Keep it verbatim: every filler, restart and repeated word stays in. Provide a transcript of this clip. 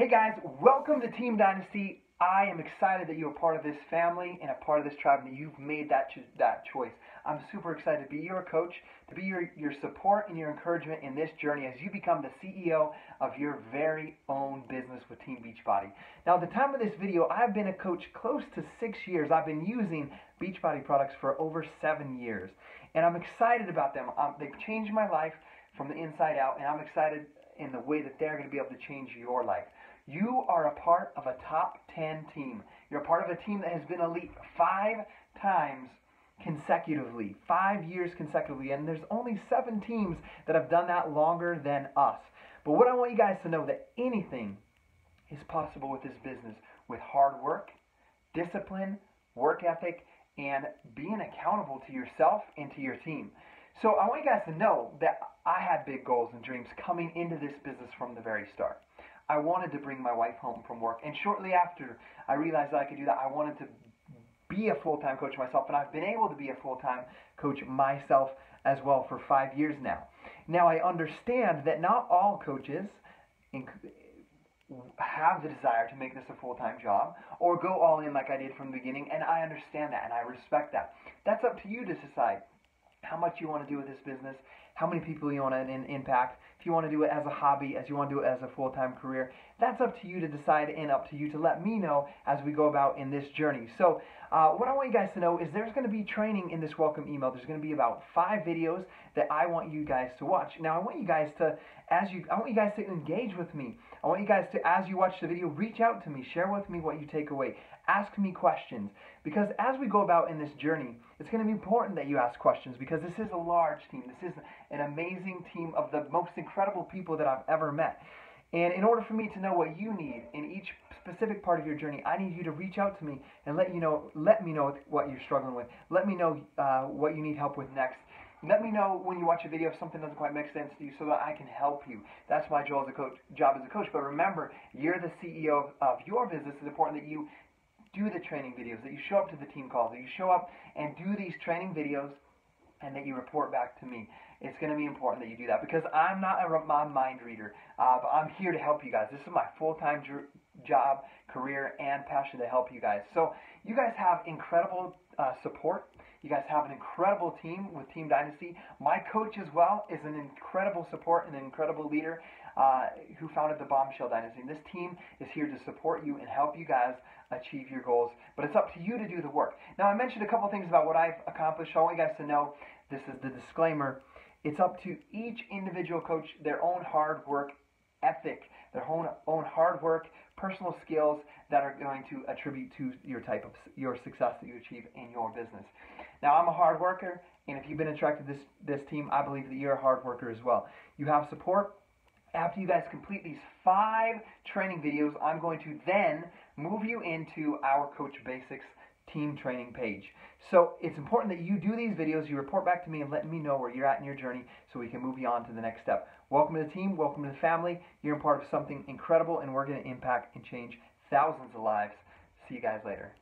Hey guys, welcome to Team Dynasty. I am excited that you're a part of this family and a part of this tribe, and you've made that cho that choice. I'm super excited to be your coach, to be your, your support and your encouragement in this journey as you become the C E O of your very own business with Team Beachbody. Now, at the time of this video, I've been a coach close to six years. I've been using Beachbody products for over seven years, and I'm excited about them. Um, they've changed my life from the inside out, and I'm excited in the way that they're going to be able to change your life. You are a part of a top ten team. You're a part of a team that has been elite five times consecutively, five years consecutively, and there's only seven teams that have done that longer than us. But what I want you guys to know that anything is possible with this business, with hard work, discipline, work ethic, and being accountable to yourself and to your team. So I want you guys to know that I had big goals and dreams coming into this business from the very start. I wanted to bring my wife home from work, and shortly after I realized that I could do that, I wanted to be a full-time coach myself, and I've been able to be a full-time coach myself as well for five years now. Now, I understand that not all coaches have the desire to make this a full-time job or go all in like I did from the beginning, and I understand that, and I respect that. That's up to you to decide how much you want to do with this business, how many people you want to impact, if you want to do it as a hobby, as you want to do it as a full-time career. That's up to you to decide, and up to you to let me know as we go about in this journey. So uh, what I want you guys to know is there's going to be training in this welcome email. There's going to be about five videos that I want you guys to watch. Now, I want you guys to, as you, I want you guys to engage with me. I want you guys to, as you watch the video, reach out to me, share with me what you take away, ask me questions, because as we go about in this journey, it's going to be important that you ask questions, because this is a large team. This is an amazing team of the most incredible people that I've ever met. And in order for me to know what you need in each specific part of your journey, I need you to reach out to me and let you know, let me know what you're struggling with. Let me know uh, what you need help with next. Let me know when you watch a video if something doesn't quite make sense to you so that I can help you. That's my job as a coach, job as a coach. But remember, you're the C E O of, of your business. It's important that you do the training videos, that you show up to the team calls, that you show up and do these training videos, and that you report back to me. It's going to be important that you do that, because I'm not a mind reader, uh, but I'm here to help you guys. This is my full-time job, career, and passion to help you guys. So you guys have incredible uh, support. You guys have an incredible team with Team Dynasty. My coach as well is an incredible support and an incredible leader uh, who founded the Bombshell Dynasty. And this team is here to support you and help you guys achieve your goals, but it's up to you to do the work. Now, I mentioned a couple things about what I've accomplished. I want you guys to know, this is the disclaimer, it's up to each individual coach, their own hard work ethic, their own, own hard work, personal skills that are going to attribute to your type of your success that you achieve in your business. Now, I'm a hard worker, and if you've been attracted to this, this team, I believe that you're a hard worker as well. You have support. After you guys complete these five training videos, I'm going to then move you into our Coach Basics team training page. So it's important that you do these videos, you report back to me, and let me know where you're at in your journey so we can move you on to the next step. Welcome to the team, welcome to the family. You're a part of something incredible, and we're going to impact and change thousands of lives. See you guys later.